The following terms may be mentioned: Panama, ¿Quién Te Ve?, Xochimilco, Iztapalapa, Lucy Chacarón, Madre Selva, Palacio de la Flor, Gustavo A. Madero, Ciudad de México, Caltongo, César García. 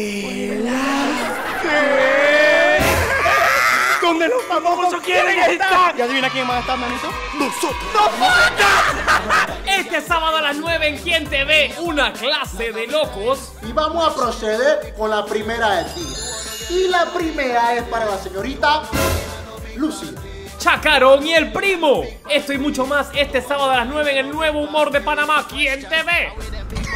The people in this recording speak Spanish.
El arte. Donde los famosos quieren estar. ¿Y adivina quién va a estar, manito? ¡Nosotros! ¡Nosotros! Este sábado a las 9 en ¿Quién Te Ve? Una clase de locos. Y vamos a proceder con la primera del día. Y la primera es para la señorita Lucy Chacarón y el primo. Esto y mucho más este sábado a las 9 en el nuevo humor de Panamá, ¿Quién Te Ve?